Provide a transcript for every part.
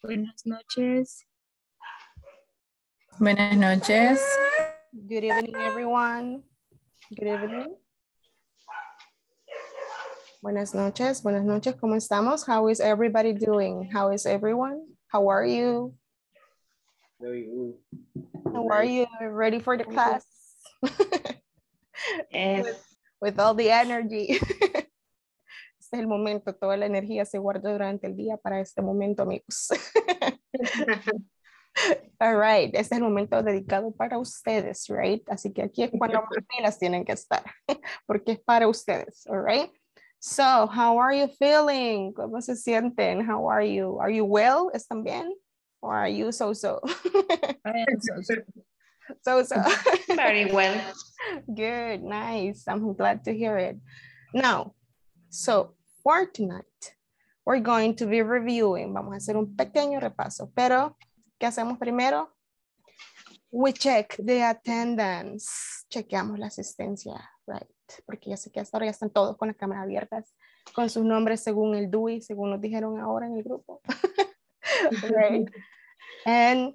Buenas noches. Buenas noches. Good evening, everyone. Good evening. Buenas noches. Buenas noches. ¿Cómo estamos? How is everybody doing? How is everyone? How are you? Very good. How are you? Ready for the class? Yes. With all the energy. Este es el momento. Toda la energía se guarda durante el día para este momento, amigos. All right. Este es el momento dedicado para ustedes, right? Así que aquí es cuando las pilas tienen que estar. Porque es para ustedes, all right? So, how are you feeling? ¿Cómo se sienten? How are you? Are you well? ¿Están bien? Or are you so-so? I am so-so. So-so. Very well. Good, nice. I'm glad to hear it. Now, so for tonight, we're going to be reviewing. Vamos a hacer un pequeño repaso. Pero, ¿qué hacemos primero? We check the attendance. Chequeamos la asistencia, right? Porque ya sé que hasta ahora ya están todos con las cámaras abiertas, con sus nombres según el DUI, según nos dijeron ahora en el grupo. Right. And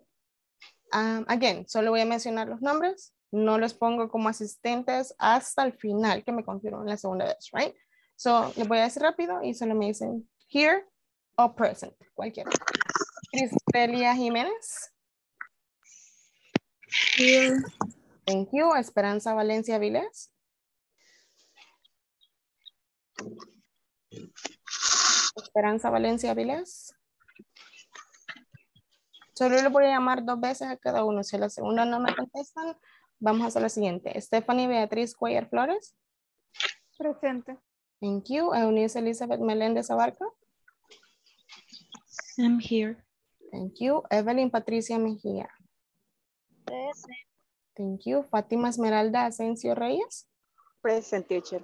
again, solo voy a mencionar los nombres, no los pongo como asistentes hasta el final que me confirman la segunda vez, right? So, les voy a decir rápido y solo me dicen here o present, cualquiera. Cristelia Jiménez. Here. Thank you. Esperanza Valencia Viles. Esperanza Valencia Viles. Solo le voy a llamar dos veces a cada uno. Si a la segunda no me contestan, vamos a hacer la siguiente. Stephanie Beatriz Cuellar Flores. Presente. Thank you. Eunice Elizabeth Melendez Abarca. I'm here. Thank you. Evelyn Patricia Mejia. Present. Thank you. Fátima Esmeralda Asencio Reyes. Present, teacher.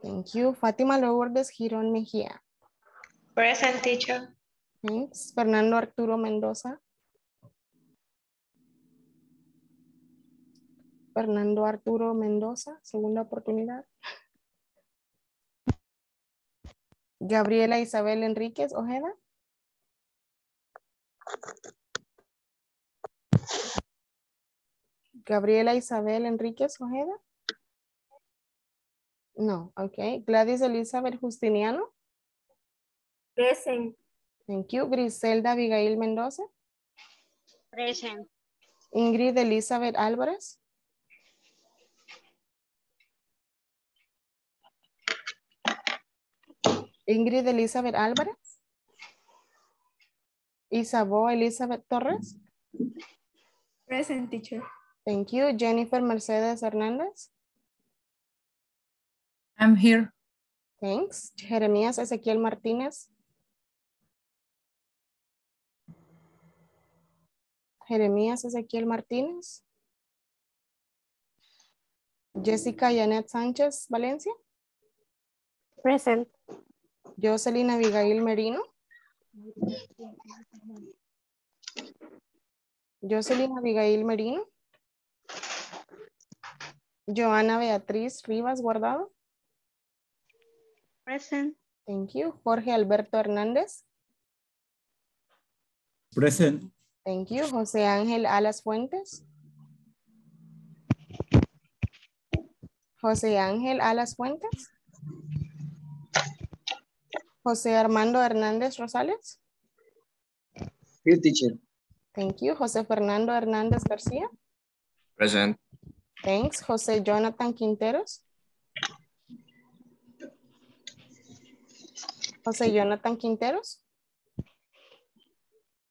Thank you. Fátima Lourdes Girón Mejía. Present, teacher. Thanks. Fernando Arturo Mendoza. Fernando Arturo Mendoza, segunda oportunidad. Gabriela Isabel Enríquez Ojeda. Gabriela Isabel Enríquez Ojeda. No, okay. Gladys Elizabeth Justiniano. Present. Thank you. Griselda Abigail Mendoza. Present. Ingrid Elizabeth Álvarez. Ingrid Elizabeth Álvarez. Isabel Elizabeth Torres. Present, teacher. Thank you. Jennifer Mercedes Hernández. I'm here. Thanks. Jeremias Ezequiel Martinez. Jeremias Ezequiel Martinez. Jessica Yanet Sánchez Valencia. Present. Jocelyn Abigail Merino. Jocelyn Abigail Merino. Joana Beatriz Rivas Guardado. Present. Thank you. Jorge Alberto Hernández. Present. Thank you. José Ángel Alas Fuentes. José Ángel Alas Fuentes. José Armando Hernández Rosales. Here, teacher. Thank you. José Fernando Hernández García. Present. Thanks. José Jonathan Quinteros. José Jonathan Quinteros.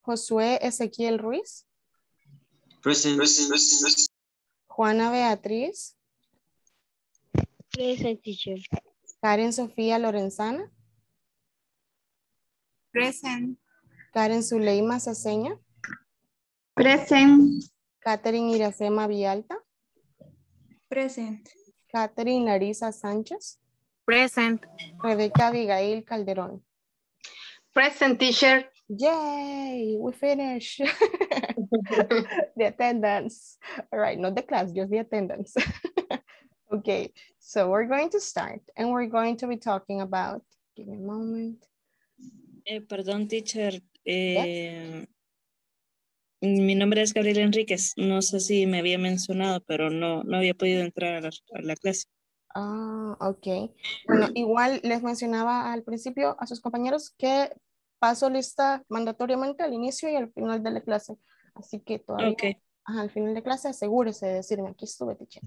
Josue Ezequiel Ruiz. Present. Juana Beatriz. Present, teacher. Karen Sofia Lorenzana. Present. Karen Suleima Ceseña. Present. Katherine Iracema Villalta. Present. Katherine Arisa Sánchez. Present. Rebeca Abigail Calderón. Present, teacher. Yay, we finished. The attendance. All right, not the class, just the attendance. Okay, so we're going to start and we're going to be talking about, give me a moment. Pardon, teacher, Mi nombre es Gabriela Enríquez. No sé si me había mencionado, pero no había podido entrar a la clase. Ah, ok. Bueno, igual les mencionaba al principio a sus compañeros que paso lista mandatoriamente al inicio y al final de la clase. Así que todavía al final de clase asegúrese de decirme, aquí estuve, teacher.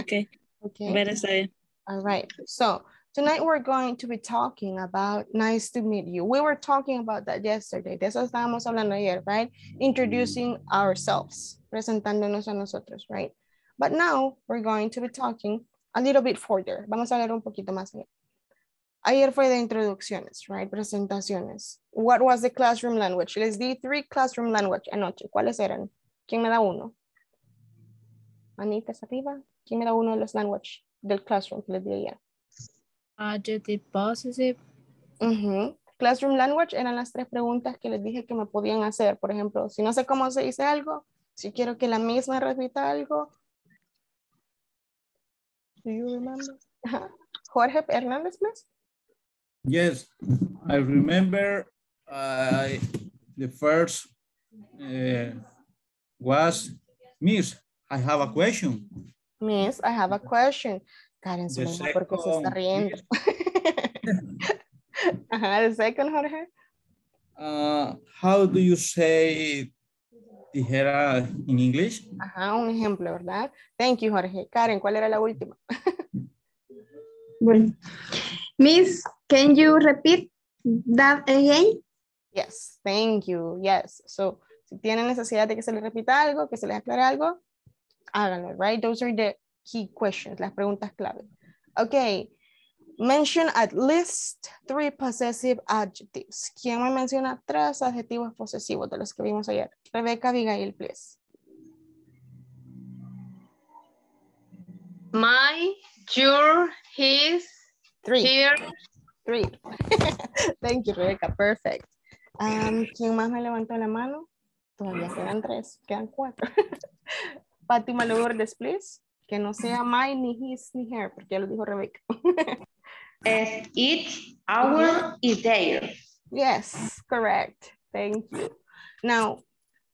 Okay. Okay. Better say. All right. So tonight we're going to be talking about nice to meet you. We were talking about that yesterday. De eso estábamos hablando ayer, right? Introducing ourselves, presentándonos a nosotros, right? But now we're going to be talking a little bit further. Vamos a hablar un poquito más allá. Ayer fue de introducciones, right? Presentaciones. What was the classroom language? Les di 3 classroom language anoche. ¿Cuáles eran? ¿Quién me da uno? Manitas arriba. ¿Quién me da uno de los language del classroom que les di ayer? Adjective, possessive. Classroom language eran las 3 preguntas que les dije que me podían hacer. Por ejemplo, si no sé cómo se dice algo, si quiero que la misma repita algo. Do you remember? Jorge Hernández, please. Yes, I remember the first was, Miss, I have a question. Miss, I have a question. Karen, ¿por qué se está riendo? The second, Jorge. How do you say tijera in English? Un ejemplo, ¿verdad? Thank you, Jorge. Karen, ¿cuál era la última? Bueno. Miss, can you repeat that again? Yes, thank you. Yes. So, si tienen necesidad de que se les repita algo, que se les aclare algo, háganlo, right? Those are the key questions, las preguntas clave. Okay. Mention at least 3 possessive adjectives. ¿Quién me menciona 3 adjetivos posesivos de los que vimos ayer? Rebeca Abigail, please. My, your, his, Three. Thank you, Rebecca. Perfect. ¿Quién más me levantó la mano? Todavía quedan 3, quedan 4. Fátima Lourdes, please. Que no sea my, ni his, ni her, porque ya lo dijo Rebecca. It, our, y their. Yes, correct. Thank you. Now,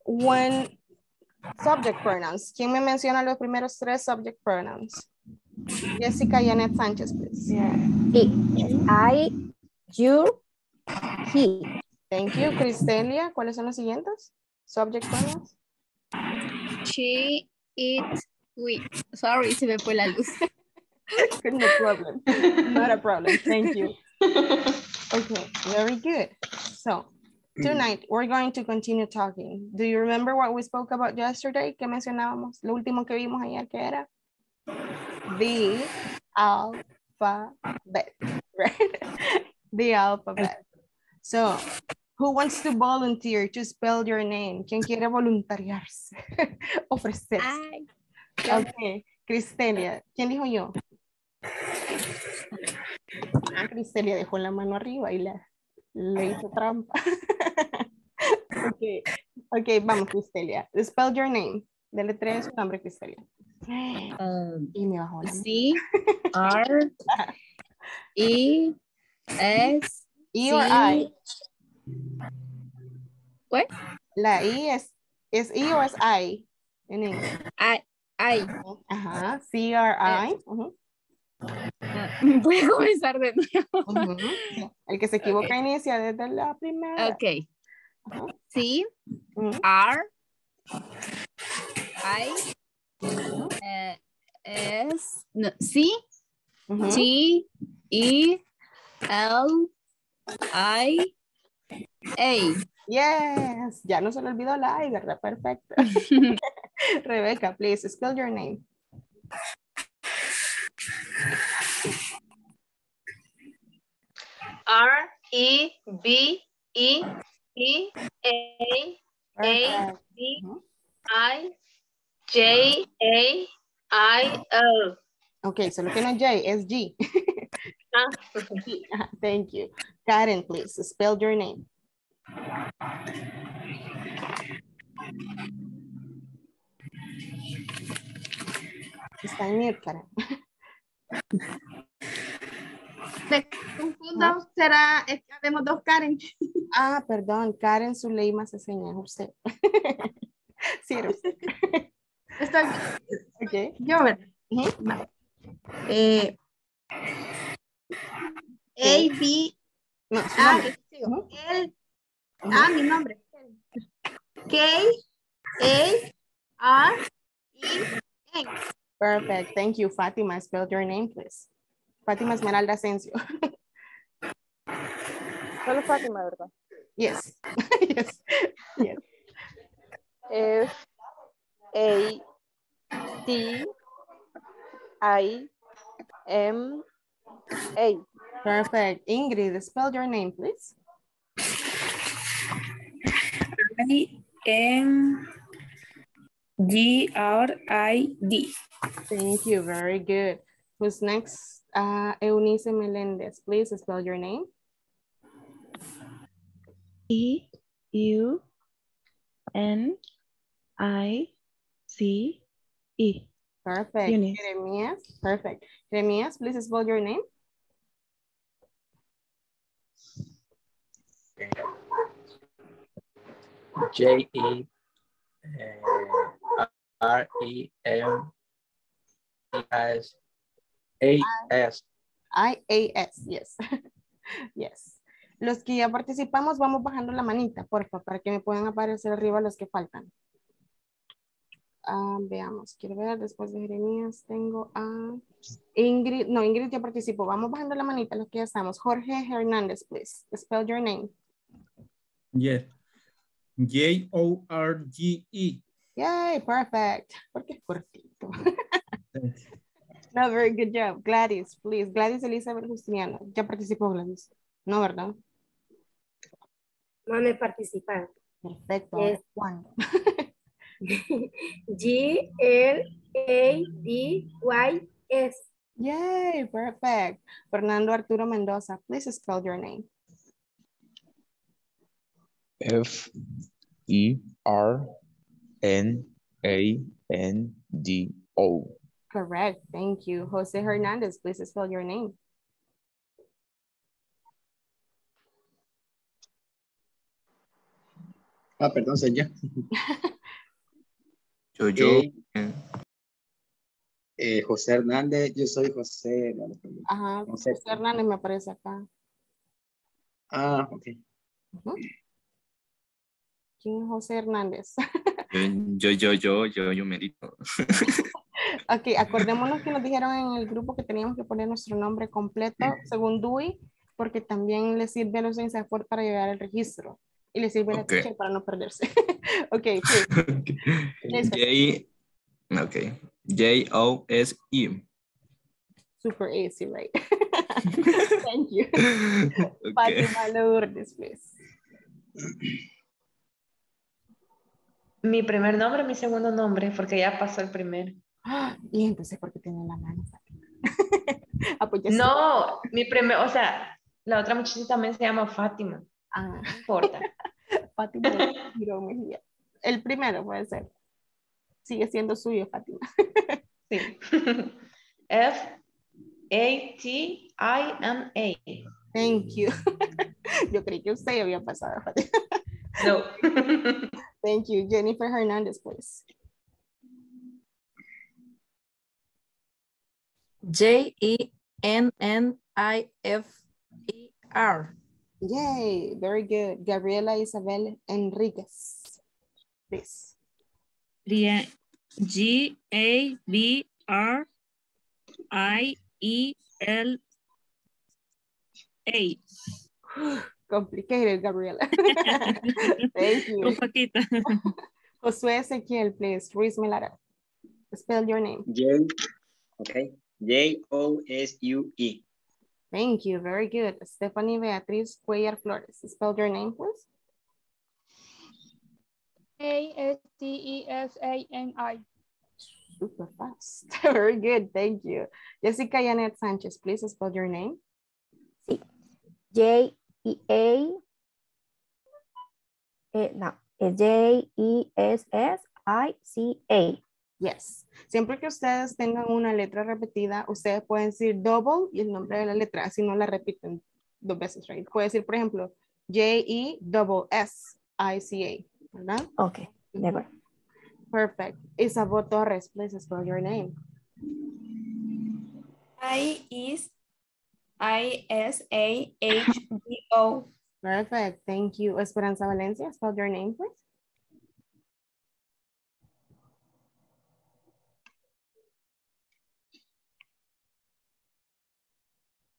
when subject pronouns. ¿Quién me menciona los primeros 3 subject pronouns? Jessica Yanet Sánchez, please. Yeah. It, I, you, he. Thank you. Cristelia, ¿cuáles son los siguientes? Subject pronouns. She, it, we. Sorry, se me fue la luz. No problem. Not a problem. Thank you. Okay, very good. So, tonight we're going to continue talking. Do you remember what we spoke about yesterday? ¿Qué mencionábamos? Lo último que vimos ayer, ¿qué era? The alphabet, right? The alphabet. So, who wants to volunteer to spell your name? ¿Quién quiere voluntariarse? Ofrecerse. Okay, Cristelia. ¿Quién dijo yo? Cristelia dejó la mano arriba y le hizo trampa. Okay. Okay, vamos, Cristelia. Spell your name. Deletrea su nombre, Cristelia. Y me bajó la mano. C, R, E, S, E or I. What? La I es E o es I en inglés. I. Ajá. C, R, I. Voy a comenzar de nuevo. El que se equivoca inicia desde la primera. Ok. C, R, I. C, T, E, L, I, A. Yes, ya no se le olvidó la I, ¿verdad? Perfecto. Rebecca, please, spell your name. R, E, B, E, E, A, D, I, J, A, I, L. Okay, so looking at J, it's G. Thank you. Karen, please, spell your name. Está en mute, Karen. ¿Será? Habemos 2 Karen. Ah, perdón, Karen Suleima Ceseña, usted. Sí, era usted. Está bien. Ok. Yo, ¿verdad? Vale. A, B. No, L. Ah, mi nombre. K, A, R, E, N. Perfect. Thank you, Fátima. Spell your name, please. Fátima Esmeralda Asencio. Solo Fátima, ¿verdad? Yes. Yes. Yes. F, A, T, I, M, A. Perfect. Ingrid, spell your name, please. I-N-G-R-I-D. Thank you. Very good. Who's next? Eunice Melendez. Please spell your name. E-U-N-I-C-E. Perfect. Eunice. Jeremias. Perfect. Jeremias, please spell your name. J-E-R-E-M-A-S. Yes. Yes. Los que ya participamos, vamos bajando la manita, porfa, para que me puedan aparecer arriba los que faltan. Veamos, quiero ver, después de Jeremías tengo a Ingrid. No, Ingrid ya participó. Vamos bajando la manita, los que ya estamos. Jorge Hernández, please. Spell your name. Yes. J-O-R-G-E. Yay, perfect. Porque es cortito. No, very good job. Gladys, please. Gladys Elizabeth Justiniano. Ya participó Gladys. No, ¿verdad? No me participaron. Perfecto. Yes. Juan. G-L-A-D-Y-S. Yay, perfect. Fernando Arturo Mendoza, please spell your name. F-E-R-N-A-N-D-O. Correct. Thank you. Jose Hernandez, please spell your name. Ah, perdón, señor. José Hernández, yo soy José. Ajá, José Hernández me aparece acá. Ah, ok. Uh-huh. ¿Quién es José Hernández? Yo merito. Ok, acordémonos que nos dijeron en el grupo que teníamos que poner nuestro nombre completo según DUI, porque también le sirve a los INSAFORP para llevar el registro. Y le sirve la ficha para no perderse. Ok, sí. J-O-S-E. Super easy, right? Thank you. Fátima Lourdes, please. Mi primer nombre, mi segundo nombre, porque ya pasó el primero. Ah, y entonces, ¿por qué tiene la mano? Ah, pues no, sí. Mi primer, o sea, la otra muchachita también se llama Fátima. Ah, no importa. Fátima Girón Mejía. El primero puede ser. Sigue siendo suyo, Fátima. Sí. F-A-T-I-M-A. Thank you. Yo creí que usted había pasado, Fátima. No. Thank you. Jennifer Hernández, please. J-E-N-N-I-F-E-R. Yay, very good. Gabriela Isabel Enríquez, please. G-A-B-R-I-E-L-A. Complicated, Gabriela. Thank you. Un poquito. Josue Ezequiel, please. Ruiz Melara. Spell your name. J-O-S-U-E. Thank you. Very good. Stephanie Beatriz Cuellar Flores. Spell your name, please. A-S-T-E-S-A-N-I. Super fast. Very good. Thank you. Jessica Yanet Sánchez, please spell your name. Sí. J-E-S-S-I-C-A. Yes. Siempre que ustedes tengan una letra repetida, ustedes pueden decir double y el nombre de la letra, así no la repiten dos veces, right? Puede decir, por ejemplo, J-E-S-S-I-C-A, ¿verdad? Ok, never. Perfect. Isabel Torres, please spell your name. I-S-A-H-D-O. Perfect, thank you. Esperanza Valencia, spell your name, please.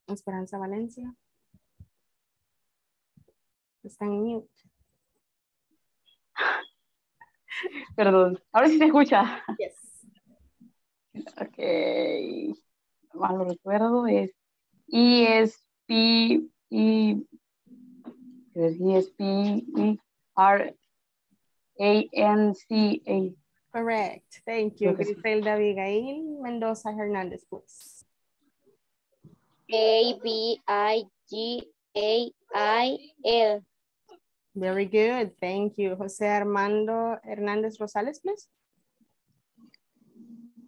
Esperanza Valencia. Está en mute. Perdón, ahora sí se escucha. Yes. Ok. Mal lo recuerdo, es E-S-P-E-R-A-N-C-A. Correct. Thank you. Griselda Abigail Mendoza Hernández, please. A-B-I-G-A-I-L. Very good. Thank you. José Armando Hernández Rosales, please.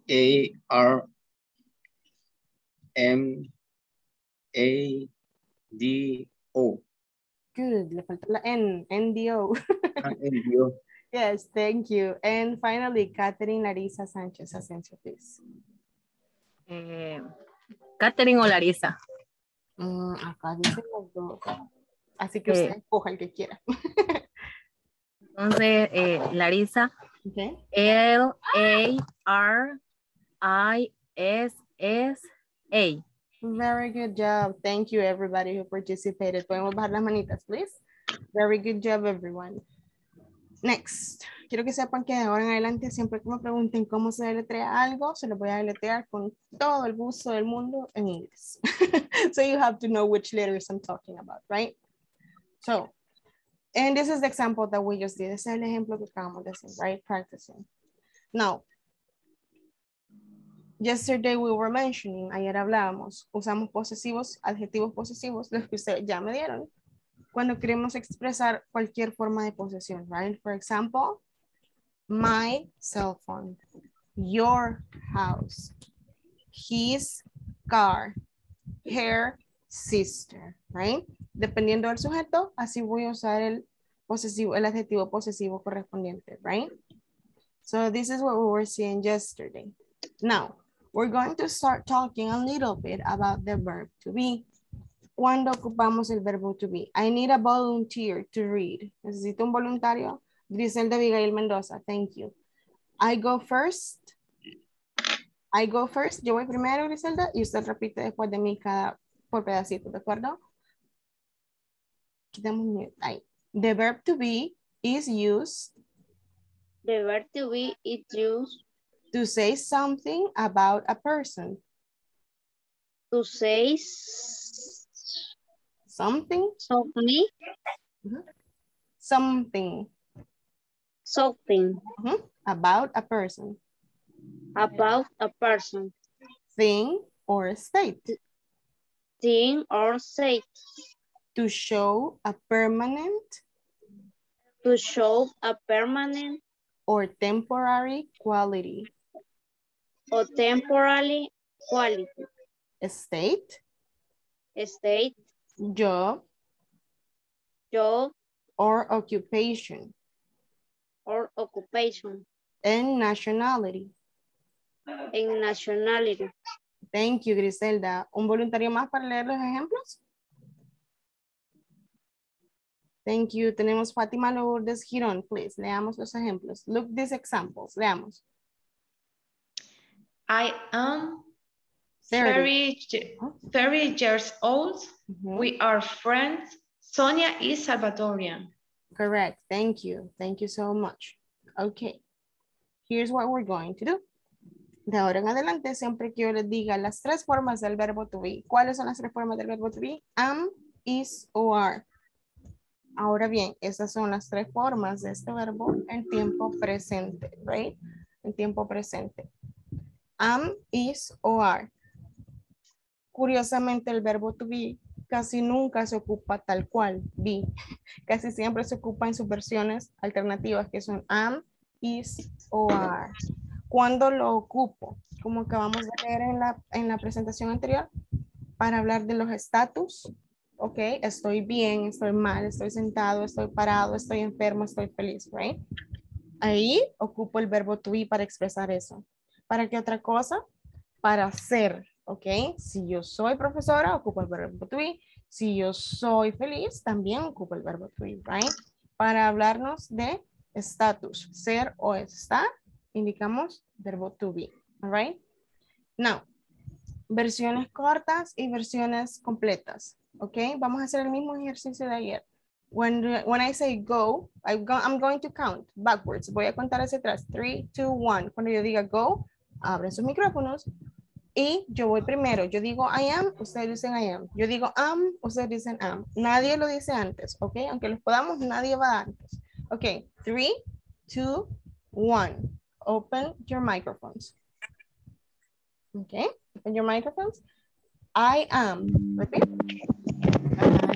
A-R-M-A-D-O. Good. Le faltó la N. N-D-O. N-D-O. Yes, thank you. And finally, Katherine Arisa Sánchez Asensio, please. Katherine o Larisa. Acá dicen los dos. Así que usted escoja el que quiera. Entonces, Larisa. Okay. L-A-R-I-S-S-A. Very good job. Thank you, everybody who participated. Podemos bajar las manitas, please. Very good job, everyone. Next. Quiero que sepan que de ahora en adelante siempre que me pregunten cómo se deletrea algo, se lo voy a deletrear con todo el gusto del mundo en inglés. So you have to know which letters I'm talking about, right? So, and this is the example that we just did. Ese es el ejemplo que acabamos de hacer, right? Practicing. Now, yesterday we were mentioning, ayer hablábamos, usamos posesivos, adjetivos posesivos, los que ustedes ya me dieron, cuando queremos expresar cualquier forma de posesión, right? For example, my cell phone, your house, his car, her sister, right? Dependiendo del sujeto, así voy a usar el posesivo, el adjetivo posesivo correspondiente, right? So this is what we were seeing yesterday. Now, we're going to start talking a little bit about the verb to be. ¿Cuándo ocupamos el verbo to be? I need a volunteer to read. Necesito un voluntario. Griselda Abigail Mendoza, thank you. I go first. I go first. Yo voy primero, Griselda, y usted repite después de mí cada por pedacito, ¿de acuerdo? Quitamos mute. Ahí. The verb to be is used. The verb to be is used. To say something about a person. To say something. Something. Mm-hmm. Something. Something. Mm-hmm. About a person. About a person. Thing or state. Thing or state. To show a permanent. To show a permanent. Or temporary quality. Or temporary quality. Estate. Estate. Job. Job. Or occupation. Or occupation. And nationality. And nationality. Thank you, Griselda. ¿Un voluntario más para leer los ejemplos? Thank you. Tenemos Fátima Lourdes Girón, please. Leamos los ejemplos. Look these examples. Leamos. I am 30 years old. Mm-hmm. We are friends. Sonia is Salvadorian. Correct. Thank you. Thank you so much. Okay. Here's what we're going to do. De ahora en adelante, siempre que yo les diga las tres formas del verbo to be. ¿Cuáles son las tres formas del verbo to be? Am, is o are. Ahora bien, estas son las tres formas de este verbo en tiempo presente, right? En tiempo presente. Am, is o are. Curiosamente, el verbo to be casi nunca se ocupa tal cual, be. Casi siempre se ocupa en sus versiones alternativas que son am, is o are. ¿Cuándo lo ocupo? Como acabamos de leer en la presentación anterior, para hablar de los estatus, ok, estoy bien, estoy mal, estoy sentado, estoy parado, estoy enfermo, estoy feliz, right? Ahí ocupo el verbo to be para expresar eso. ¿Para qué otra cosa? Para ser, ok. Si yo soy profesora, ocupo el verbo to be. Si yo soy feliz, también ocupo el verbo to be, right? Para hablarnos de estatus, ser o estar, indicamos verbo to be, all right? Now, versiones cortas y versiones completas. Okay, vamos a hacer el mismo ejercicio de ayer. When I say go, I'm going to count backwards. Voy a contar hacia atrás. 3, 2, 1. Cuando yo diga go, abren sus micrófonos. Y yo voy primero. Yo digo I am, ustedes dicen I am. Yo digo am, ustedes dicen am. Nadie lo dice antes, ¿ok? Aunque los podamos, nadie va antes. Ok, 3, 2, 1. Open your microphones. Ok, open your microphones. I am. Repeat.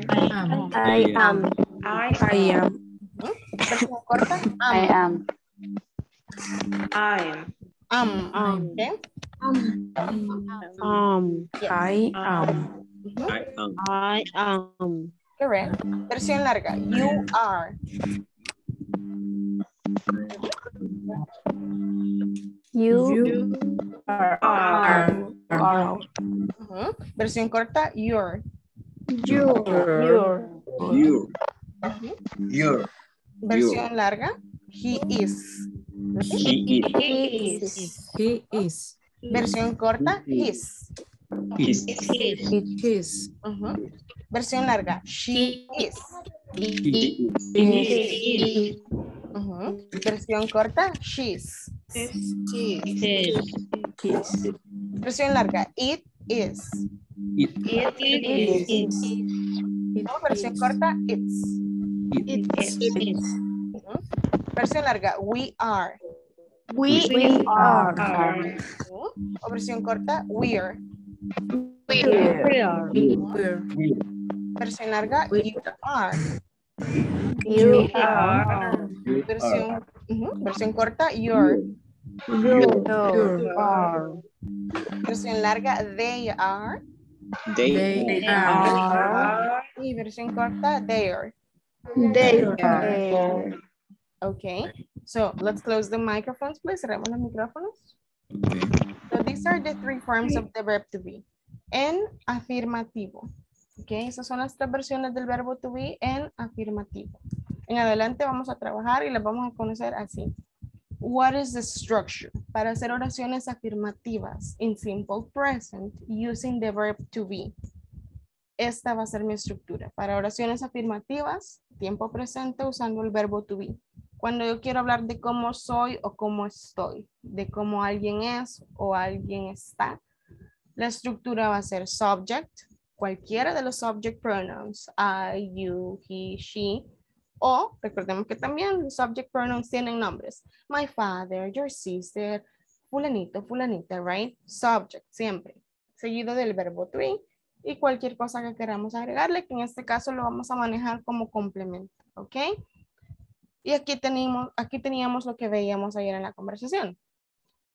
I am. Versión corta. I am. Correct. Versión larga. You are. You are. Versión corta. Your. Versión larga. He is. He is. Versión corta. His. Versión larga. She is. Versión corta. She's. Versión larga. It is. It is. No, versión corta, it's. Versión larga, we are. We are. O versión corta, we're. We are. Versión larga, you are. Versión corta, your. Versión larga, they are. Y versión corta, they are. Okay, so let's close the microphones, please. Cerramos los micrófonos. Okay. So these are the three forms of the verb to be. En afirmativo. Okay, esas son las tres versiones del verbo to be en afirmativo. En adelante vamos a trabajar y las vamos a conocer así. What is the structure? Para hacer oraciones afirmativas in simple present using the verb to be. Esta va a ser mi estructura. Para oraciones afirmativas, tiempo presente usando el verbo to be. Cuando yo quiero hablar de cómo soy o cómo estoy, de cómo alguien es o alguien está, la estructura va a ser subject, cualquiera de los subject pronouns, I, you, he, she. O recordemos que también los subject pronouns tienen nombres. My father, your sister, fulanito, fulanita, right? Subject, siempre. Seguido del verbo to be. Y cualquier cosa que queramos agregarle, que en este caso lo vamos a manejar como complemento, ¿ok? Y aquí teníamos lo que veíamos ayer en la conversación.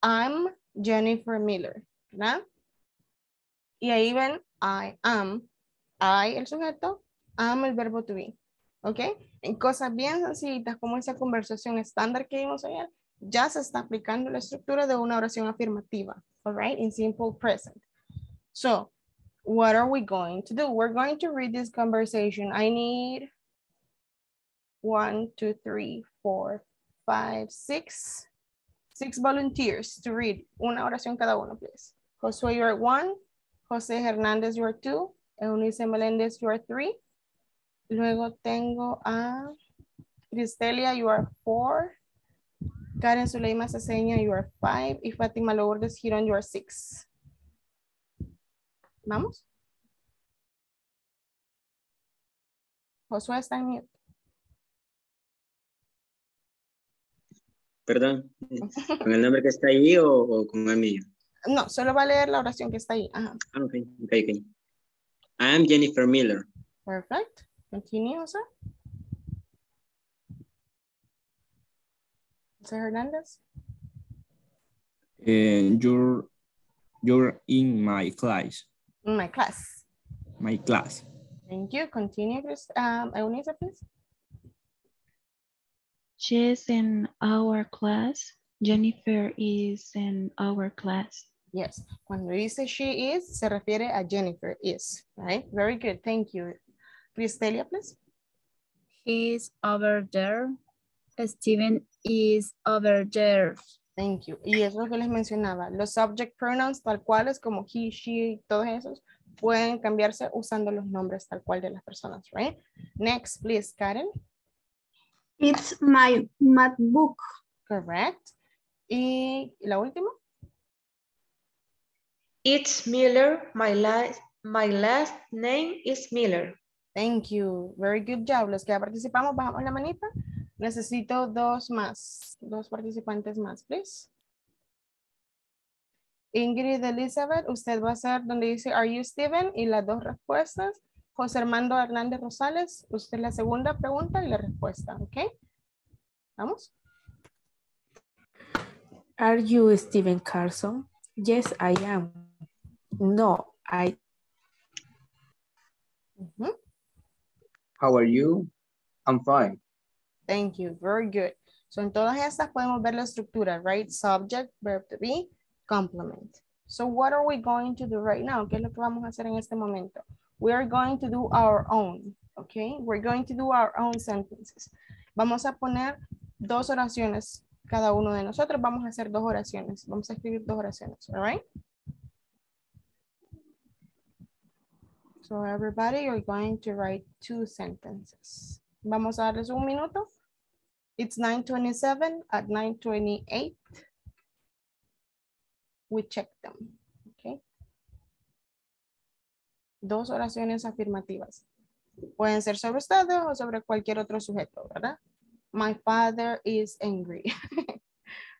I'm Jennifer Miller, ¿verdad? Y ahí ven, I am. I, el sujeto, am, el verbo to be. ¿Ok? En cosas bien sencillitas como esa conversación estándar que vimos ayer, ya se está aplicando la estructura de una oración afirmativa. All right? In simple present. So, what are we going to do? We're going to read this conversation. I need 6 volunteers to read. Una oración cada uno, please. Josue, you are 1. José Hernández, you are 2. Eunice Melendez, you are 3. Luego tengo a Cristelia, you are 4. Karen Suleima Ceseña, you are 5. Y Fátima Lourdes Girón, you are 6. ¿Vamos? Josué está en mute. Perdón, ¿con el nombre que está ahí o con el mío? No, solo va a leer la oración que está ahí. Ajá. Ok. I am Jennifer Miller. Perfect. Continue, José. José Hernández. You're in my class. My class. Thank you. Continue, Eunice, please. She's in our class. Jennifer is in our class. Yes. Cuando dice she is, se refiere a Jennifer is, right? Very good. Thank you. Cristelia, please. He's over there. Steven is over there. Thank you. Y es lo que les mencionaba. Los subject pronouns tal cuales como he, she, todos esos pueden cambiarse usando los nombres tal cual de las personas, right? Next, please, Karen. It's my math book. Correct. Y la última. It's Miller. My last name is Miller. Thank you. Very good job. Los que ya participamos, bajamos la manita. Necesito dos más. Dos participantes más, please. Ingrid Elizabeth, usted va a hacer donde dice Are you Steven? Y las dos respuestas. José Armando Hernández Rosales, usted la segunda pregunta y la respuesta, ¿ok? Vamos. Are you Steven Carson? Yes, I am. No, I... Uh-huh. How are you? I'm fine. Thank you. Very good. So, en todas estas podemos ver la estructura, right? Subject, verb to be, complement. So, what are we going to do right now? ¿Qué es lo que vamos a hacer en este momento? We are going to do our own, okay? We're going to do our own sentences. Vamos a poner dos oraciones. Cada uno de nosotros vamos a hacer dos oraciones. Vamos a escribir dos oraciones, all right? So, everybody, you're going to write two sentences. Vamos a darles un minuto. It's 9:27. At 9:28, we check them. Okay. Dos oraciones afirmativas. Pueden ser sobre ustedes o sobre cualquier otro sujeto, ¿verdad? My father is angry.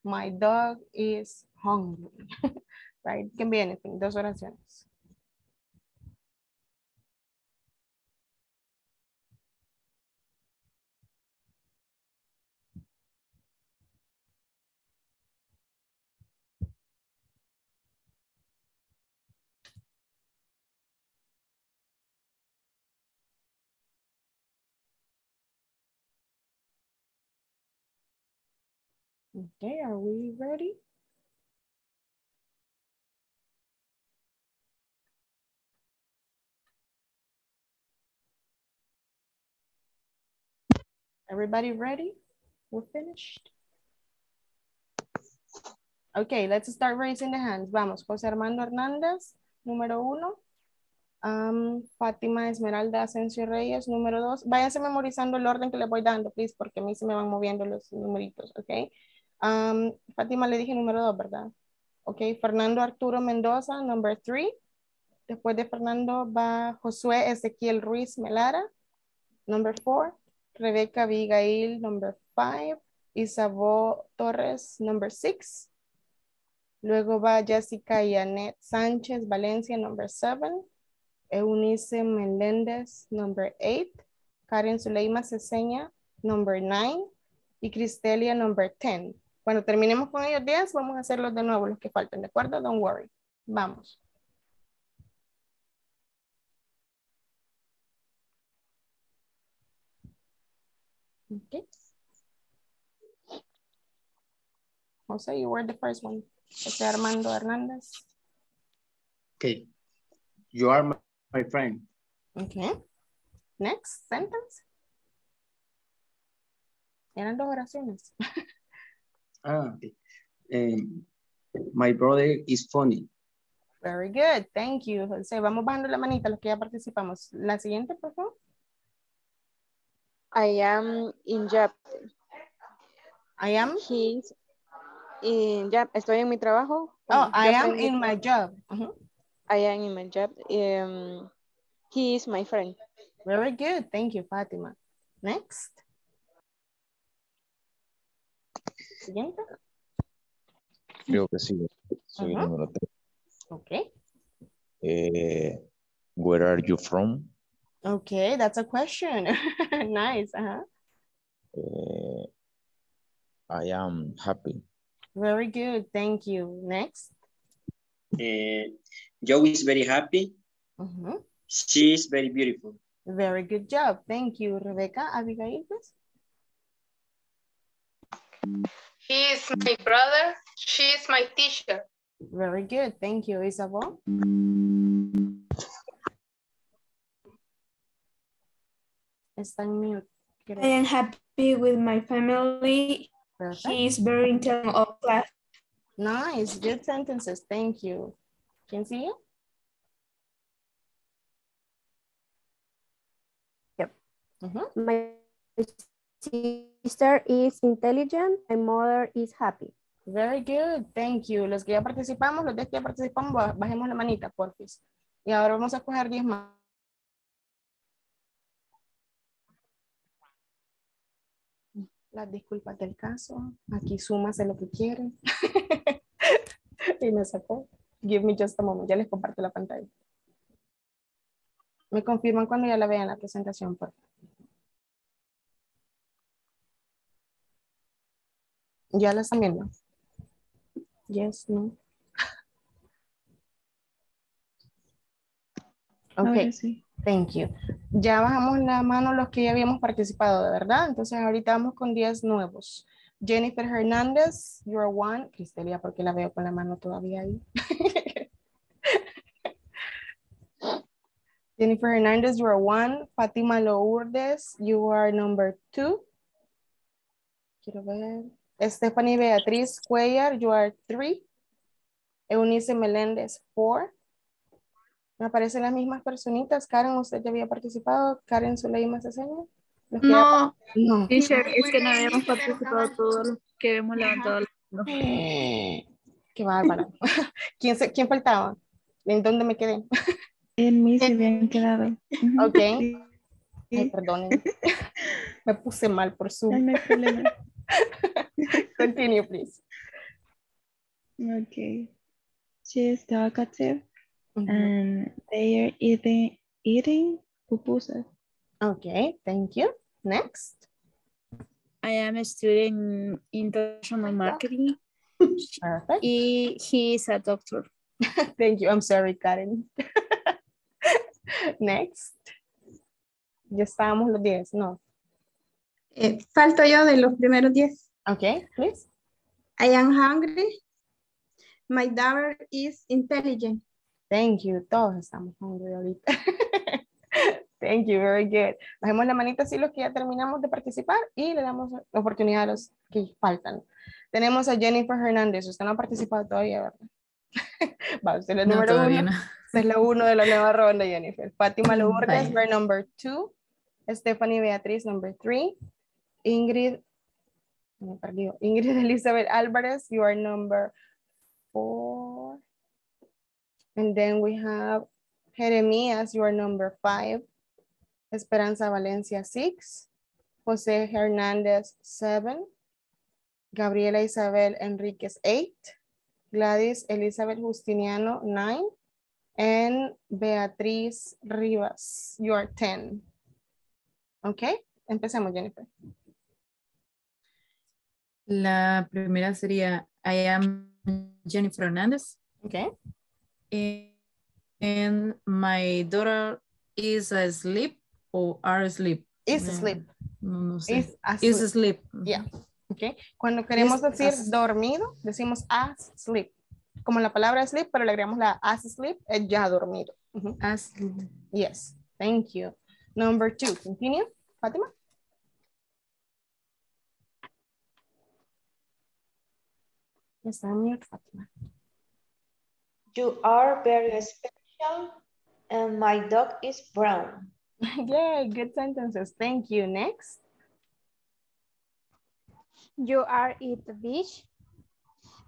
My dog is hungry. Right? It can be anything. Dos oraciones. Okay, are we ready? Everybody ready? We're finished. Okay, let's start raising the hands. Vamos, José Armando Hernández, número 1. Fátima Esmeralda Asencio Reyes, número 2. Váyanse memorizando el orden que les voy dando, please, porque a mí se me van moviendo los numeritos, okay? Fátima le dije número 2, ¿verdad? Ok, Fernando Arturo Mendoza, number 3. Después de Fernando va Josue Ezequiel Ruiz Melara, number 4. Rebeca Abigail, number 5. Isabel Torres, number 6. Luego va Jessica Yanet Sánchez Valencia, number 7. Eunice Melendez, number 8. Karen Suleima Ceseña, number 9. Y Cristelia, number 10. Cuando terminemos con ellos 10, vamos a hacerlos de nuevo, los que faltan, ¿de acuerdo? Don't worry. Vamos. Okay. José, you were the first one. José Armando Hernández. Okay. You are my friend. Okay. Next sentence. Eran dos oraciones. Ah, okay. My brother is funny. Very good. Thank you, José. Vamos bajando la manita los que ya participamos. La siguiente, por favor. I am in job. I am? He's in job. Estoy en mi trabajo. Oh, I am in my job. Uh-huh. I am in my job. He is my friend. Very good. Thank you, Fátima. Next. Siguiente. Creo que sí. Soy el número 3. Okay. Where are you from? Okay, that's a question. Nice. Uh-huh. I am happy. Very good. Thank you. Next. Joe is very happy. She is very beautiful. Very good job. Thank you, Rebeca. Abigail, please. He is my brother. She is my teacher. Very good. Thank you, Isabel. I am happy with my family. Perfect. He is very intelligent of class. Nice. Good sentences. Thank you. Can see you? Yep. Mm-hmm. My sister is intelligent. My mother is happy. Very good. Thank you. Los que ya participamos, los 10 que ya participamos, bajemos la manita, porfis. Y ahora vamos a coger 10 más. Las disculpas del caso. Aquí súmase lo que quieres. Y me sacó. Give me just a moment. Ya les comparto la pantalla. Me confirman cuando ya la vean la presentación, por favor. Ya la están viendo. Yes, no. Ok, sí. Thank you. Ya bajamos la mano los que ya habíamos participado, ¿verdad? Entonces ahorita vamos con 10 nuevos. Jennifer Hernández, you are one. Cristelia, porque la veo con la mano todavía ahí. Jennifer Hernández, you are one. Fátima Lourdes, you are number 2. Quiero ver. Stephanie Beatriz Cuellar, you are 3. Eunice Melendez, 4. Me aparecen las mismas personitas. Karen, usted ya había participado. Karen Suleima Ceseña. No, no. Teacher, es que no habíamos participado todos los que hemos levantado. No. Qué bárbaro. ¿Quién faltaba? ¿En dónde me quedé? En mí se habían quedado. Ok. Ay, perdonen. Me puse mal por Zoom. No hay problema. Continue, please. Okay. She is talkative. Mm-hmm. And they are eating pupusas. Okay, thank you. Next. I am a student in international marketing. Perfect. He is a doctor. Thank you. I'm sorry, Karen. Next. Ya estábamos los 10, no. Falto yo de los primeros 10. Okay, please. I am hungry. My daughter is intelligent. Thank you. Todos estamos hungry ahorita. Thank you. Very good. Bajemos la manita así los que ya terminamos de participar y le damos oportunidad a los que faltan. Tenemos a Jennifer Hernández. Usted no ha participado todavía, ¿verdad? Va, usted es el número 1. No. Es la 1 de la nueva ronda, Jennifer. Fátima Lourdes, we're number 2. Stephanie Beatriz, number 3. Ingrid Elizabeth Álvarez, you are number 4. And then we have Jeremias, you are number 5. Esperanza Valencia, 6. José Hernandez, 7. Gabriela Isabel Enríquez, 8. Gladys Elizabeth Justiniano, 9. And Beatriz Rivas, you are 10. Okay, empecemos, Jennifer. La primera sería, I am Jennifer Hernandez. Okay. And my daughter is asleep or are asleep. Is asleep. No sé. Is asleep. Yeah. Okay. Cuando queremos decir dormido, decimos asleep. Como la palabra sleep, pero le agregamos la as sleep, es ya dormido. Uh-huh. Asleep. Yes. Thank you. Number 2, continue. Fátima. Yes, I'm here, Fátima. You are very special and my dog is brown. Yay, good sentences. Thank you. Next. You are at the beach.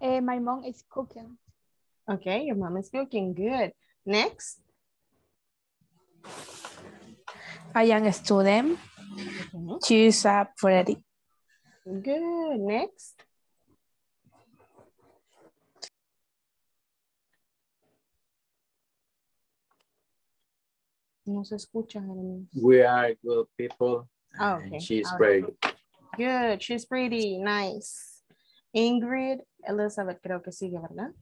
My mom is cooking. Okay, your mom is cooking. Good. Next. I am a student. Mm-hmm. She's a pretty. Good. Next. No se escucha. We are good people. Okay. She's pretty. Good. She's pretty. Nice. Ingrid Elizabeth, creo que sigue, ¿verdad?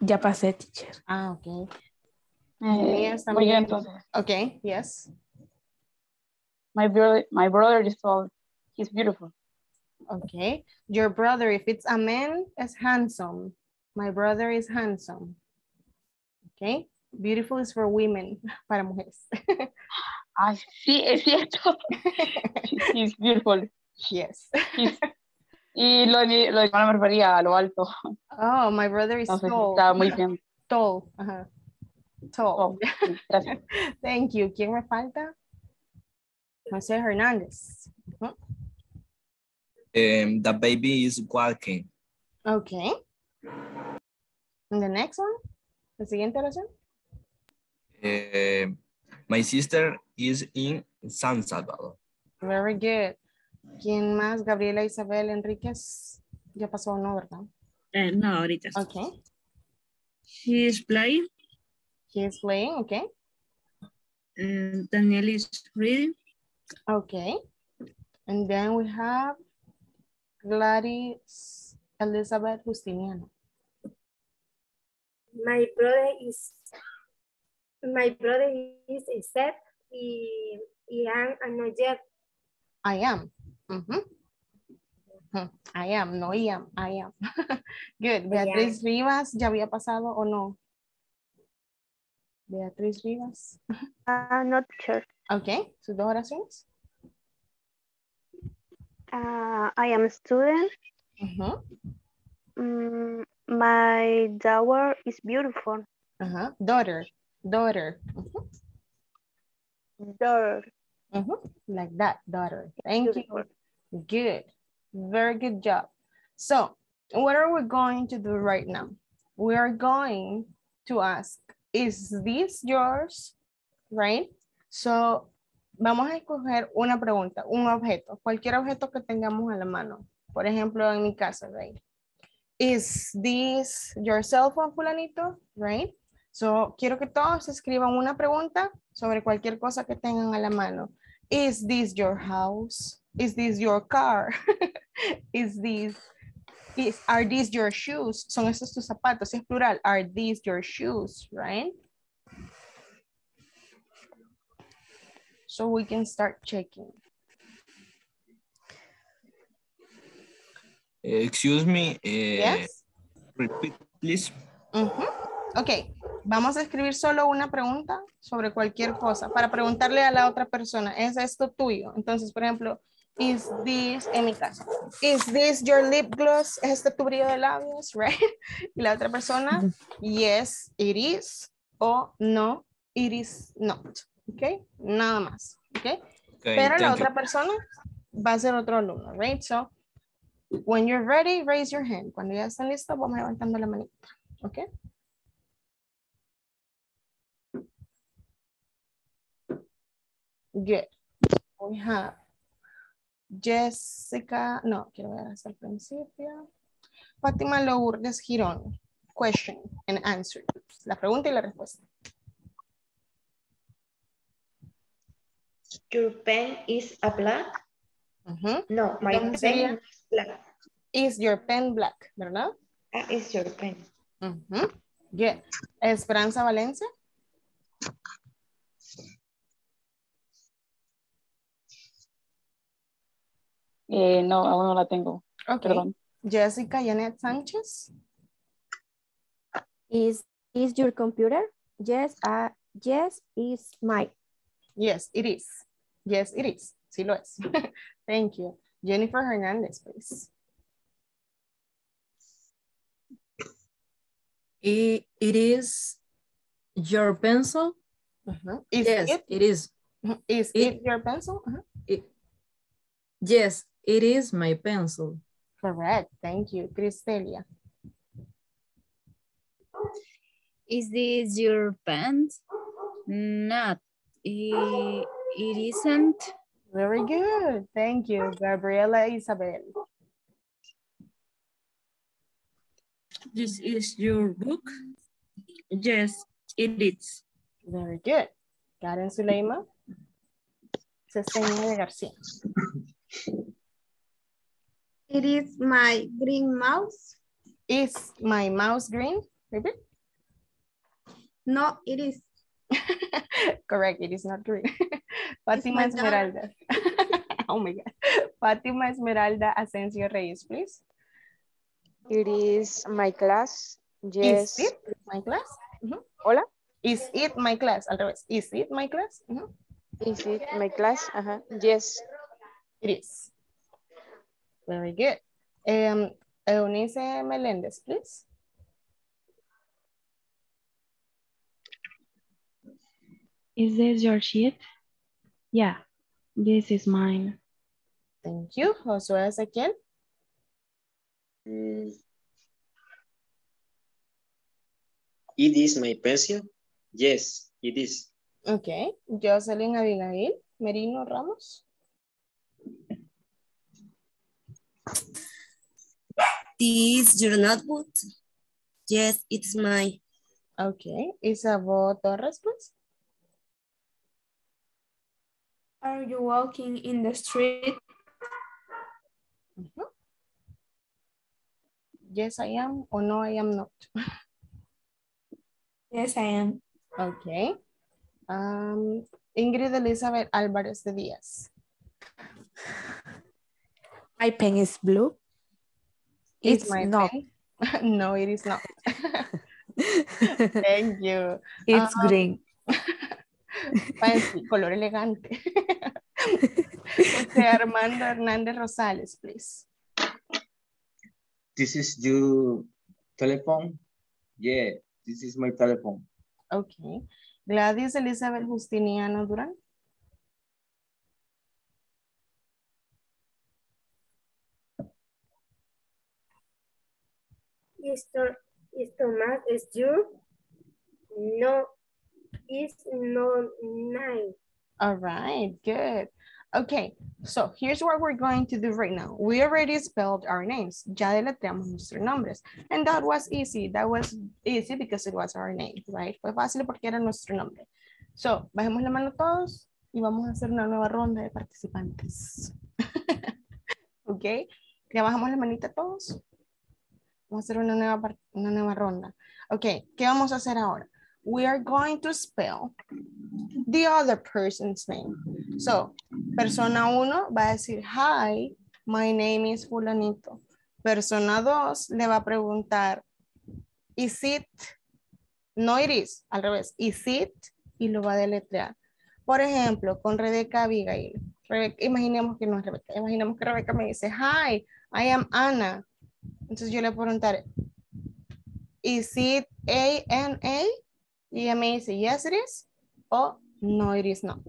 Ya pasé, teacher. Ah, ok. Okay, yes. My brother is tall. He's beautiful. Okay. Your brother, if it's a man, is handsome. My brother is handsome. Okay. Beautiful is for women, para mujeres. Ah, sí, es cierto. He's beautiful. Yes. He's... Y lo de me refería a lo alto. Oh, my brother is tall. Está muy bien. Tall. Ajá. Tall. Gracias. Thank you. ¿Quién me falta? José Hernández. Uh-huh. The baby is walking. Okay. And the next one? La siguiente oración. My sister is in San Salvador. Very good. ¿Quién más? Gabriela Isabel Enríquez. Ya pasó, ¿no? ¿Verdad? No, ahorita. Okay. She is playing. He is playing, okay. Daniel is reading. Okay. And then we have Gladys Elizabeth Justiniano. My brother is except I am. Mm-hmm. I am, no I am, I am. Good. Beatriz Rivas, ¿ya había pasado o no? Beatriz Rivas. I'm not sure. Okay, sus dos oraciones. I am a student. Uh-huh. My daughter is beautiful. Uh-huh. Daughter. Uh-huh. Daughter. Uh-huh. Like that, daughter. Thank you. Good. Very good job. So, what are we going to do right now? We are going to ask, is this yours? Right? So, vamos a escoger una pregunta, un objeto, cualquier objeto que tengamos a la mano. Por ejemplo, en mi caso, right? Is this your cell phone, fulanito? Right? So, quiero que todos escriban una pregunta sobre cualquier cosa que tengan a la mano. Is this your house? Is this your car? Are these your shoes? Son estos tus zapatos, es plural. Are these your shoes, right? So we can start checking. Excuse me. Yes. Repeat, please. Uh-huh. Ok, vamos a escribir solo una pregunta sobre cualquier cosa para preguntarle a la otra persona, ¿es esto tuyo? Entonces, por ejemplo, is this, en mi caso, is this your lip gloss? ¿Es este tu brillo de labios? Right? Y la otra persona, yes, it is, o no, it is not. Ok, nada más. Okay pero la otra persona va a ser otro alumno, right? So, when you're ready, raise your hand. Cuando ya están listos, vamos levantando la manita. Ok. Good. We have Jessica, no, quiero ver hasta el principio. Fátima Lourdes Girón. Question and answer. La pregunta y la respuesta. Your pen is a black? Uh-huh. No, my pen sería? Is black. Is your pen black, ¿verdad? Is your pen. Uh-huh. Yeah. Esperanza Valencia. No, aún no la tengo. Okay. Perdón. Jessica Yanet Sánchez. Is your computer? Yes, yes, is mine. Yes, it is. Yes, it is. Sí lo es. Thank you. Jennifer Hernández, please. It is your pencil? Uh-huh. Yes, it is. Is it your pencil? Uh-huh. Yes, it is my pencil. Correct. Thank you. Cristelia. Is this your pen? Not. It isn't. Very good. Thank you, Gabriela Isabel. This is your book? Yes, it is. Very good. Karen Suleima Ceseña de García. It is my green mouse. Is my mouse green? Repeat. No, it is. Correct, it is not correct. Fatima Esmeralda. Oh my God. Fatima Esmeralda Asencio Reyes, please. It is my class. Yes. Is it my class? Mm-hmm. Hola. Is it my class? Otherwise, is it my class? Mm-hmm. Is it my class? Uh-huh. Yes. It is. Very good. Eunice Melendez, please. Is this your sheet? Yeah, this is mine. Thank you. Josue Ezequiel. It is my pencil? Yes, it is. Okay. Jocelyn Abigail Merino Ramos. Is your notebook? Yes, it's mine. Okay. Isabel Torres, please. Are you walking in the street? Mm-hmm. Yes, I am, or no, I am not. Yes, I am. Okay. Ingrid Elizabeth Álvarez de Díaz. My pen is blue. It's my not. Pen. No, it is not. Thank you. It's green. Color elegante. José Armando Hernández Rosales, please. This is your telephone? Yeah, this is my telephone. Okay. Gladys Elizabeth Justiniano Durán. Is Tomás is your? No. Is no nine. All right, good. Okay, so here's what we're going to do right now. We already spelled our names. Ya deletreamos nuestros nombres. And that was easy. That was easy because it was our name, right? Fue fácil porque era nuestro nombre. So, bajemos la mano todos y vamos a hacer una nueva ronda de participantes. Okay, ya bajamos la manita todos. Vamos a hacer una nueva ronda. Okay, ¿qué vamos a hacer ahora? We are going to spell the other person's name. So, persona uno va a decir, hi, my name is fulanito. Persona dos le va a preguntar, is it? No, it is. Al revés, is it? Y lo va a deletrear. Por ejemplo, con Rebeca Abigail. Imaginemos que no es Rebeca. Imaginemos que Rebeca me dice, hi, I am Ana. Entonces yo le voy a preguntar, is it A-N-A? Y ella me dice, yes it is, o no it is not.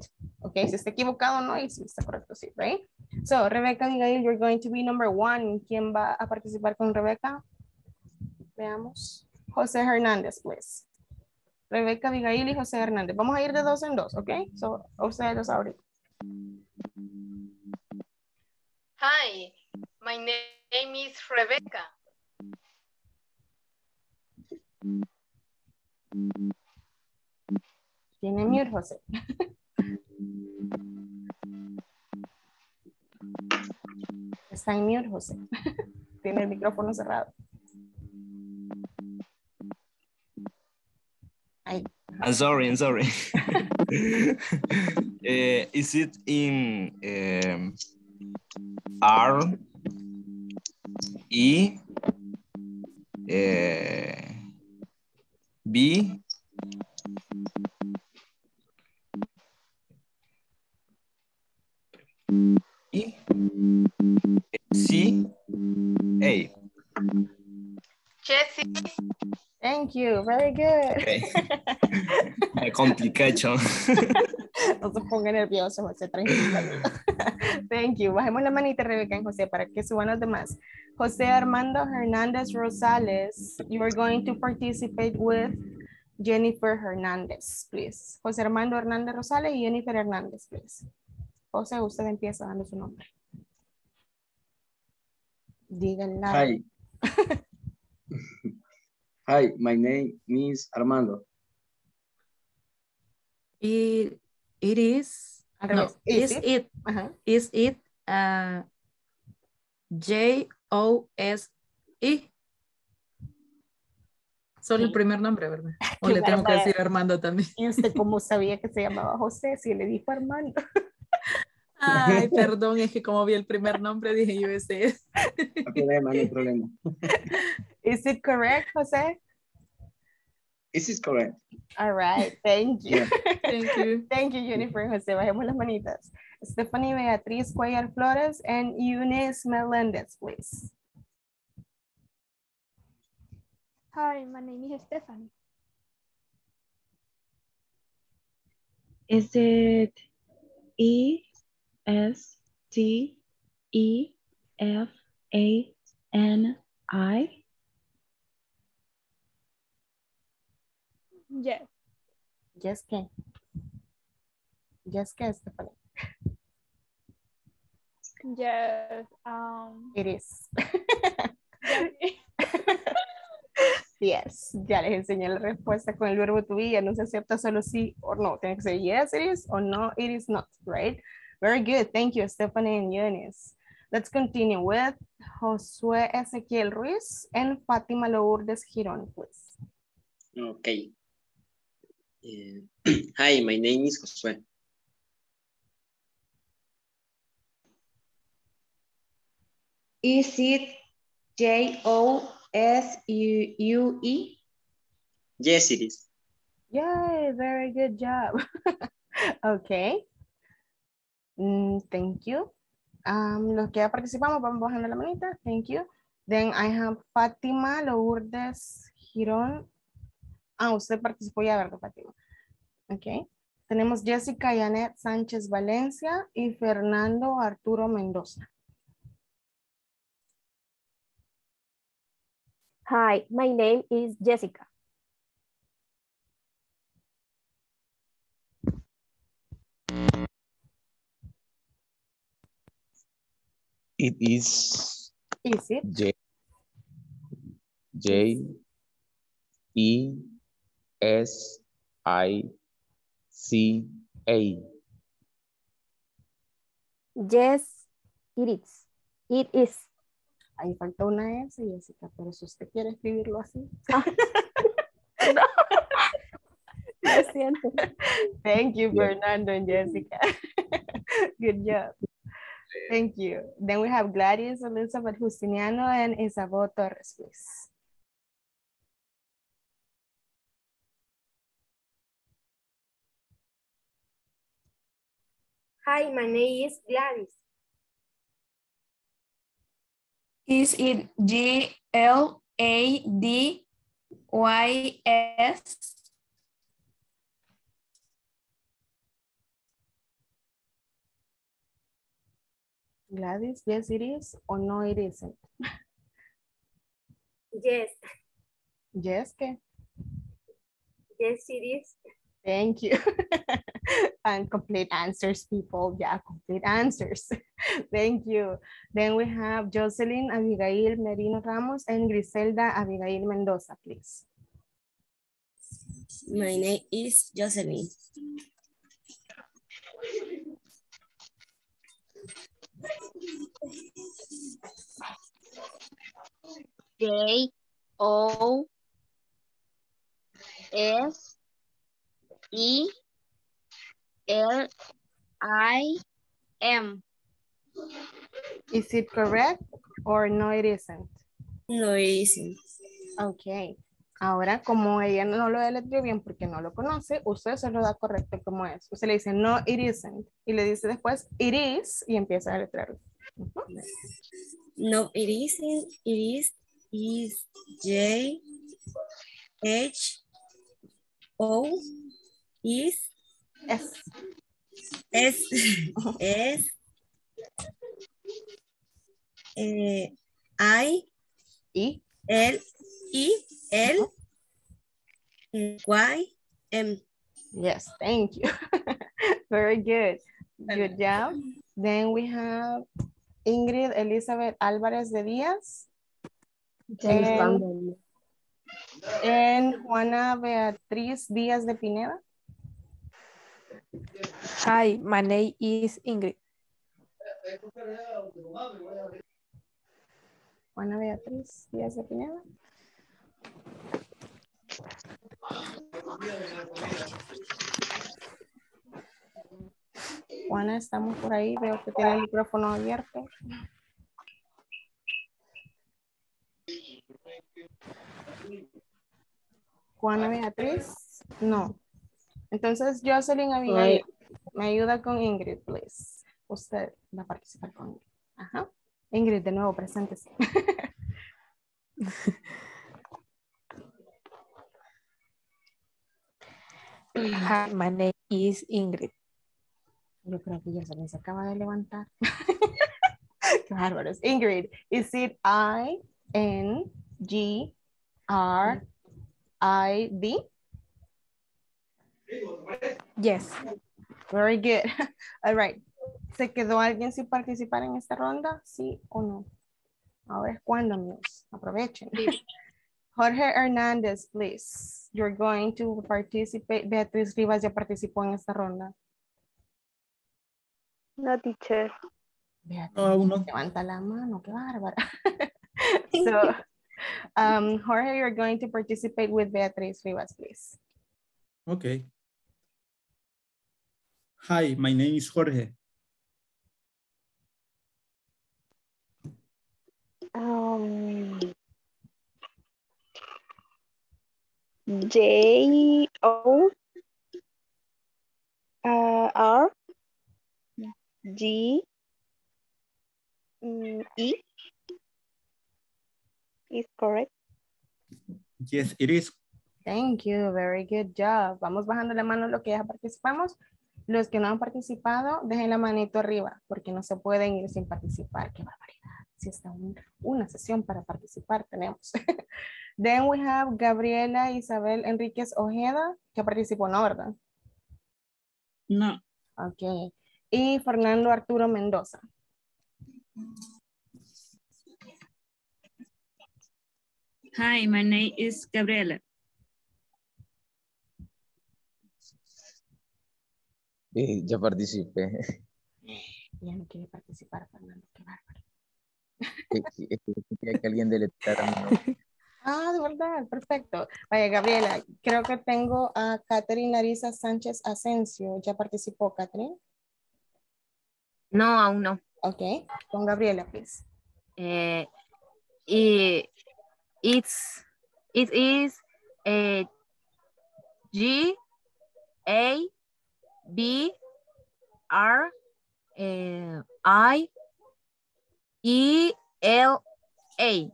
Okay, si está equivocado no, y si está correcto sí, right? So, Rebeca Abigail, you're going to be number one. ¿Quién va a participar con Rebeca? Veamos. José Hernández, please. Rebeca Abigail y José Hernández. Vamos a ir de dos en dos, okay? So, ustedes dos ahorita. Hi, my name is Rebeca. Tiene mute, José. Está en mute, José. Tiene el micrófono cerrado. Ahí. I'm sorry. Is it in R E B E C A. Jessie. Thank you. Very good. Okay. My complication. No se ponga nervioso, José. Tranquilo. Thank you. Bajemos la manita, Rebeca y José, para que suban los demás. José Armando Hernández Rosales, you are going to participate with Jennifer Hernández, please. José Armando Hernández Rosales y Jennifer Hernández, please. José, usted empieza dando su nombre. Díganla. Hi. Hi, my name is Armando. It is. No, is it? It. Uh-huh. Is it J O S E? Solo el primer nombre, ¿verdad? O le tengo que decir Armando también. ¿Y usted cómo sabía que se llamaba José si le dijo Armando? Ay, perdón, es que como vi el primer nombre dije yo ese es. No problema, no problema. Is it correct, José? This is correct. All right, thank you. Yeah. Thank you. Thank you, Jennifer and José. Bajemos las manitas. Stephanie Beatriz Cuellar Flores and Eunice Melendez, please. Hi, my name is Stephanie. Is it E-S-T-E-F-A-N-I? Yes. Yes, can. Yes, can, Stephanie. Yes. It is. Yes, ya les enseñé la respuesta con el verbo to be, ya no se acepta solo sí o no, tiene que ser yes it is or no it is not, right? Very good, thank you Stephanie and Eunice. Let's continue with Josue Ezequiel Ruiz and Fátima Lourdes Girón, please. Okay. Hi, my name is Josue. Is it J-O-S-U-U-E? Yes, it is. Yay, very good job. Okay. Thank you. Los que ya participamos, vamos bajando la manita. Thank you. Then I have Fátima Lourdes Girón. Ah, usted participó ya, ¿verdad, Fátima? Okay. Tenemos Jessica Yanet Sánchez Valencia y Fernando Arturo Mendoza. Hi, my name is Jessica. It is. Is it? J-E-S-I-C-A. Yes, it is. It is. Ahí falta una S, Jessica, pero si usted quiere escribirlo así. Ah. No. Lo siento. Thank you, Fernando and Jessica. Good job. Thank you. Then we have Gladys Elizabeth Justiniano and Isabel Torres, please. Hi, my name is Gladys. Is it G-L-A-D-Y-S? Gladys, yes it is or no it isn't? Yes. Yes, ¿qué? Yes it is. Thank you. And complete answers, people. Yeah, complete answers. Thank you. Then we have Jocelyn Abigail Merino Ramos and Griselda Abigail Mendoza, please. My name is Jocelyn. J-O-S-E-L-I-M. Is it correct or no it isn't? No it isn't. Ok. Ahora como ella no lo deletreó bien porque no lo conoce, usted se lo da correcto como es. Usted le dice no it isn't y le dice después it is y empieza a deletrearlo. No it isn't. It is J-H-O is S S S I E L E L Y M. Yes, thank you. Very good. Good job. Then we have Ingrid Elizabeth Álvarez de Díaz. And Juana Beatriz Díaz de Pineda. Hi, my name is Ingrid. Juana Beatriz Díaz de Pineda. Juana, estamos por ahí. Veo que tiene el micrófono abierto. Juana Beatriz, no. Entonces, Jocelyn Abigail, me ayuda con Ingrid, please. Usted va a participar con Ingrid. Ajá. Ingrid, de nuevo, preséntese. Hi, my name is Ingrid. Yo creo que Jocelyn se acaba de levantar. Qué bárbaros. Ingrid, is it I-N-G-R-I-D? Yes. Very good. All right. ¿Se quedó alguien sin participar en esta ronda? ¿Sí o no? Ahora es cuando, amigos. Aprovechen. Sí. Jorge Hernández, please. You're going to participate. Beatriz Rivas ya participó en esta ronda. No, teacher. Beatriz, no. Levanta la mano. Qué bárbara. So, Jorge, you're going to participate with Beatriz Rivas, please. Okay. Hi, my name is Jorge. J-O-R-G-E is correct. Yes, it is. Thank you. Very good job. Vamos bajando la mano los que ya participamos. Los que no han participado, dejen la manito arriba, porque no se pueden ir sin participar. ¡Qué barbaridad! Si está una sesión para participar, tenemos. Then we have Gabriela Isabel Enríquez Ojeda, que participó, ¿no, verdad? No. Ok. Y Fernando Arturo Mendoza. Hi, my name is Gabriela. Ya participé. Ya no quiere participar, Fernando, qué bárbaro. Que alguien deletara mi nombre. Ah, de verdad, perfecto. Vaya, Gabriela, creo que tengo a Katherine Arisa Sánchez Asensio. ¿Ya participó, Katherine? No, aún no. Ok, con Gabriela, please. It is G A B R I E L A.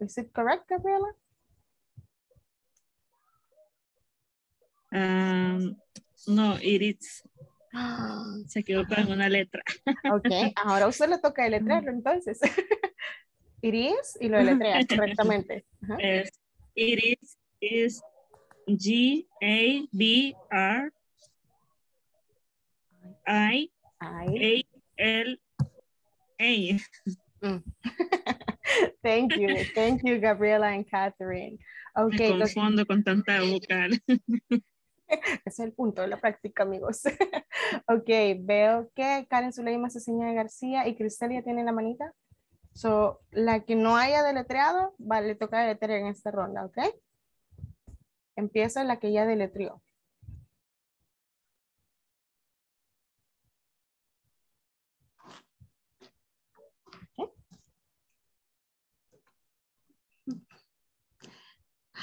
Is it correct, Gabriela? No, it is. Se equivocó en una letra. Ok, ahora usted le toca deletrearlo entonces. It is y lo deletrea correctamente. Uh-huh. It is G A B R I-A-L-A. Thank you. Thank you, Gabriela and Katherine. Okay, me confundo con tanta vocal. Es el punto de la práctica, amigos. Ok, veo que Karen Suleima Ceseña de García y Cristelia tienen la manita. So, la que no haya deletreado, le toca deletrear en esta ronda, ¿ok? Empieza la que ya deletreó.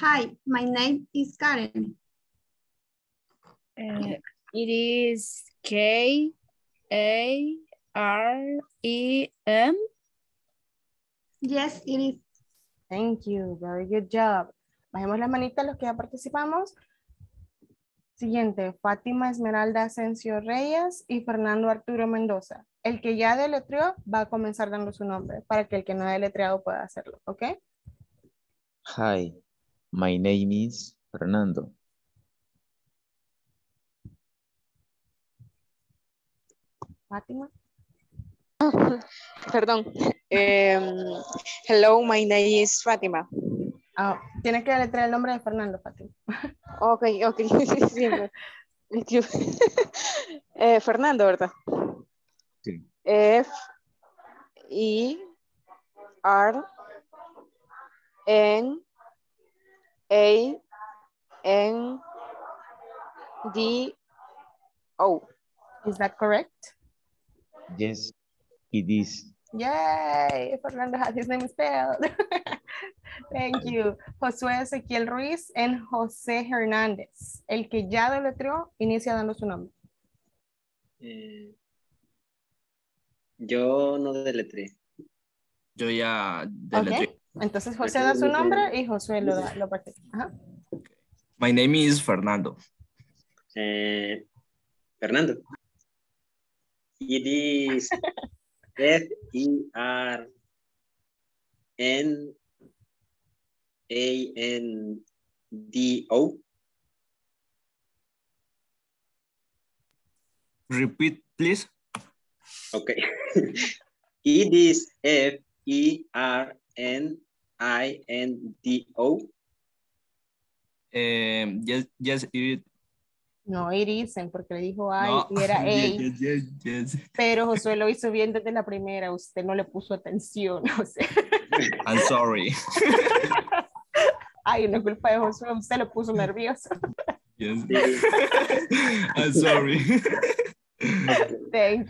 Hi, my name is Karen. It is K-A-R-E-M. Yes, it is. Thank you. Very good job. Bajemos las manitas los que ya participamos. Siguiente, Fátima Esmeralda Asencio Reyes y Fernando Arturo Mendoza. El que ya deletreó va a comenzar dando su nombre para que el que no ha deletreado pueda hacerlo, ¿ok? Hi, my name is Fernando. Fátima. Perdón. Hello, my name is Fátima. Oh, tienes que deletrear el nombre de Fernando, Fátima. Ok. Sí. Fernando, ¿verdad? Sí. F-I-R-N A-N-D-O. Is that correct? Yes, it is. Yay! Fernando has his name spelled. Thank you. Josue Ezequiel Ruiz and José Hernández. El que ya deletreó, inicia dando su nombre. Yo no deletreé. Yo ya deletreé. Okay. Entonces José da su nombre y Josué lo participa. Ajá. My name is Fernando. Fernando. It is Fernando. Repeat, please. Okay. It is Fernando. Yes, it. No, it isn't, porque le dijo I no. Y era A. Yes. Pero Josué lo hizo bien desde la primera. Usted no le puso atención, José. I'm sorry. Ay, una culpa de Josué. Usted lo puso nervioso. Yes. I'm sorry. Thank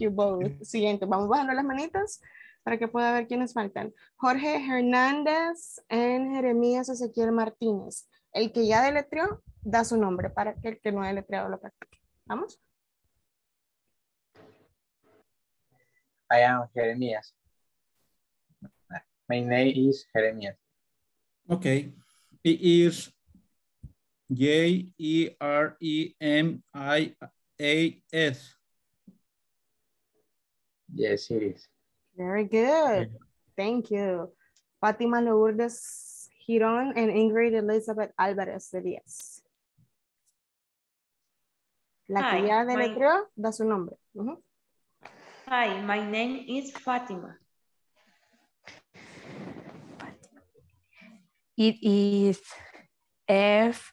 you both. Siguiente, vamos bajando las manitas para que pueda ver quiénes faltan. Jorge Hernández and Jeremias Ezequiel Martínez. El que ya deletreó, da su nombre para que el que no ha deletreado lo practique. ¿Vamos? I am Jeremias. My name is Jeremias. Okay. It is Jeremias. Yes, it is. Very good. Thank you. Fátima Lourdes Girón and Ingrid Elizabeth Álvarez de Díaz. La que ya deletreó, da su nombre. Hi, my name is Fátima. It is F-A-T.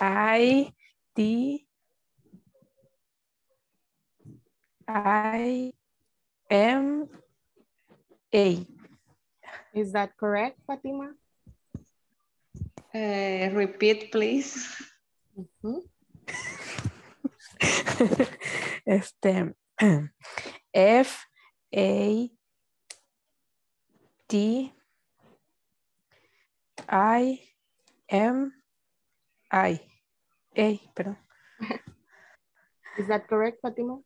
I-T-I-M-A. Is that correct, Fátima? Repeat, please. F-A-T-I-M-A. Is that correct, Fátima?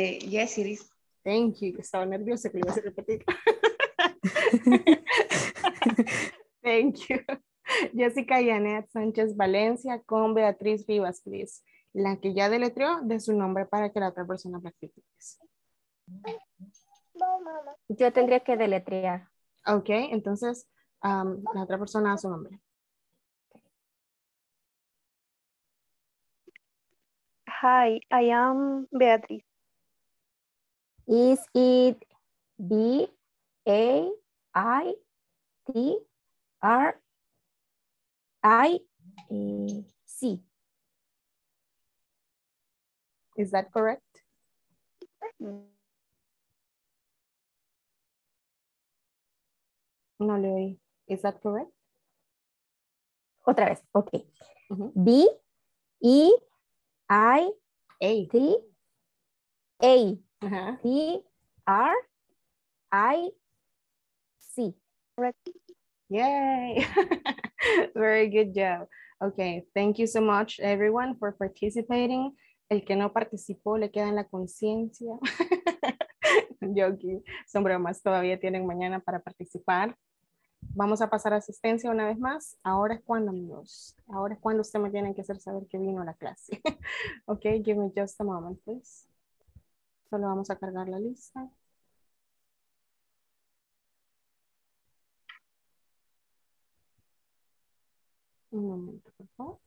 Yes, it is. Thank you. Estaba nerviosa que lo iba a repetir. Thank you. Jessica Yanet Sánchez Valencia con Beatriz Rivas, please. La que ya deletreó, de su nombre para que la otra persona practique. Yo tendría que deletrear. Ok, entonces la otra persona da su nombre. Hi, I am Beatriz. Is it B-A-I-T-R-I-C? Is that correct? No le oí. Is that correct? Otra vez, ok. B-E-I-T-A-T-R-I-C. Correct. Yay. Very good job. Okay, thank you so much everyone for participating. El que no participó le queda en la conciencia. Yo aquí, son bromas, todavía tienen mañana para participar. Vamos a pasar a asistencia una vez más. Ahora es cuando, amigos. Ahora es cuando ustedes me tienen que hacer saber que vino la clase. Ok, give me just a moment, please. Solo vamos a cargar la lista. Un momento, por favor.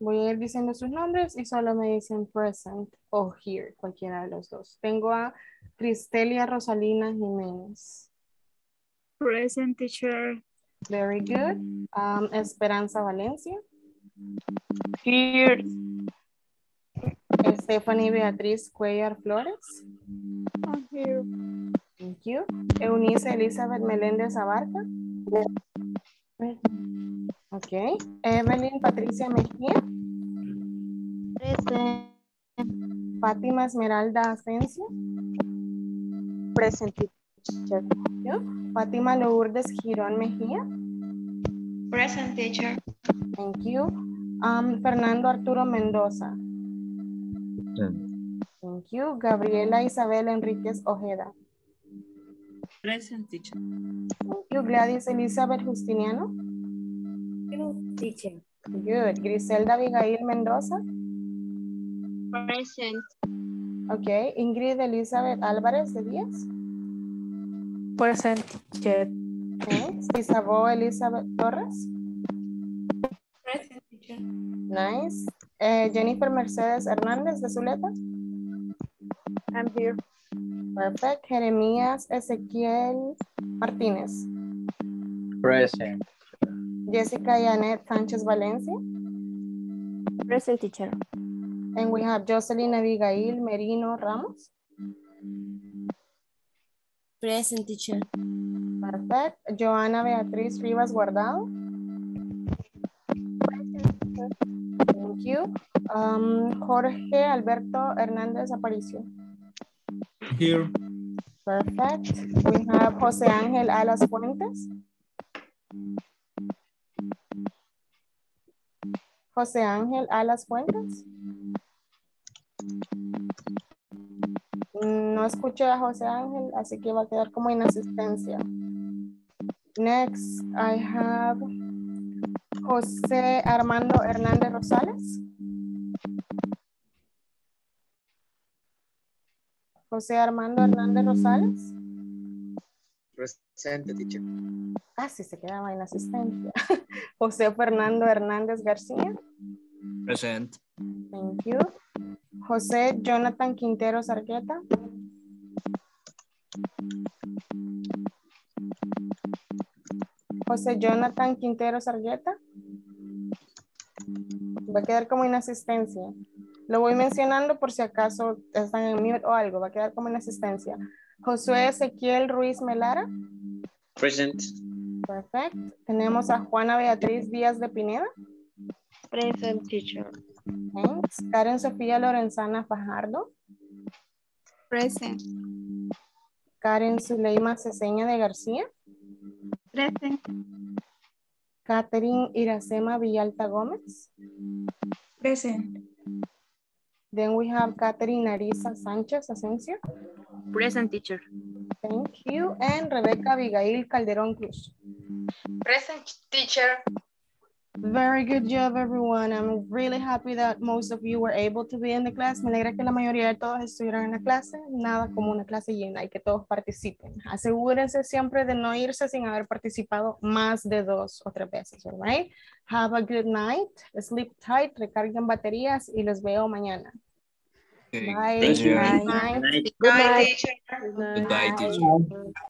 Voy a ir diciendo sus nombres y solo me dicen present o here, cualquiera de los dos. Tengo a Cristelia Rosalina Jiménez. Present, teacher. Very good. Esperanza Valencia. Here. Stephanie Beatriz Cuellar Flores. I'm here. Thank you. Eunice Elizabeth Melendez Abarca. Okay. Evelyn Patricia Mejia. Present. Fátima Esmeralda Asencio. Present. Teacher. Fátima Lourdes Girón Mejía. Present, teacher. Thank you. Fernando Arturo Mendoza. Present. Thank you. Gabriela Isabel Enríquez Ojeda. Present, teacher. Thank you. Gladys Elizabeth Justiniano. Present, teacher. Good. Griselda Abigail Mendoza. Present. Okay. Ingrid Elizabeth Álvarez de Díaz. Present, teacher. Okay. Isabel Elizabeth Torres. Present, teacher. Nice. Jennifer Mercedes Hernández de Zuleta. I'm here. Perfect. Jeremias Ezequiel Martinez. Present. Jessica Yanet Sánchez Valencia. Present, teacher. And we have Jocelyn Abigail Merino Ramos. Present, teacher. Perfect. Joana Beatriz Rivas Guardado. Present. Thank you. Jorge Alberto Hernandez Aparicio. Here. Perfect. We have José Ángel Alas Fuentes. José Ángel Alas Fuentes. No escuché a José Ángel, así que va a quedar como inasistencia. Next, I have José Armando Hernández Rosales. José Armando Hernández Rosales. Presente, teacher. Casi se quedaba inasistencia. José Fernando Hernández García. Present. Thank you. José Jonathan Quintero Zargueta. José Jonathan Quintero Zargueta. Va a quedar como inasistencia. Lo voy mencionando por si acaso están en mute o algo. Va a quedar como inasistencia. Josue Ezequiel Ruiz Melara. Present. Perfect. Tenemos a Juana Beatriz Díaz de Pineda. Present, teacher. Thanks. Karen Sofia Lorenzana Fajardo. Present. Karen Suleima Ceseña de García. Present. Katherine Iracema Villalta Gómez. Present. Then we have Katherine Arisa Sánchez Asensio. Present, teacher. Thank you. And Rebeca Abigail Calderón Cruz. Present, teacher. Very good job, everyone. I'm really happy that most of you were able to be in the class. Me alegra que la mayoría de todos estuvieran en la clase. Nada como una clase llena y que todos participen. Asegúrense siempre de no irse sin haber participado más de 2 o 3 veces, all right? Have a good night. Sleep tight. Recarguen baterías y los veo mañana. Okay. Bye. Good night. Good night. Good night, teacher.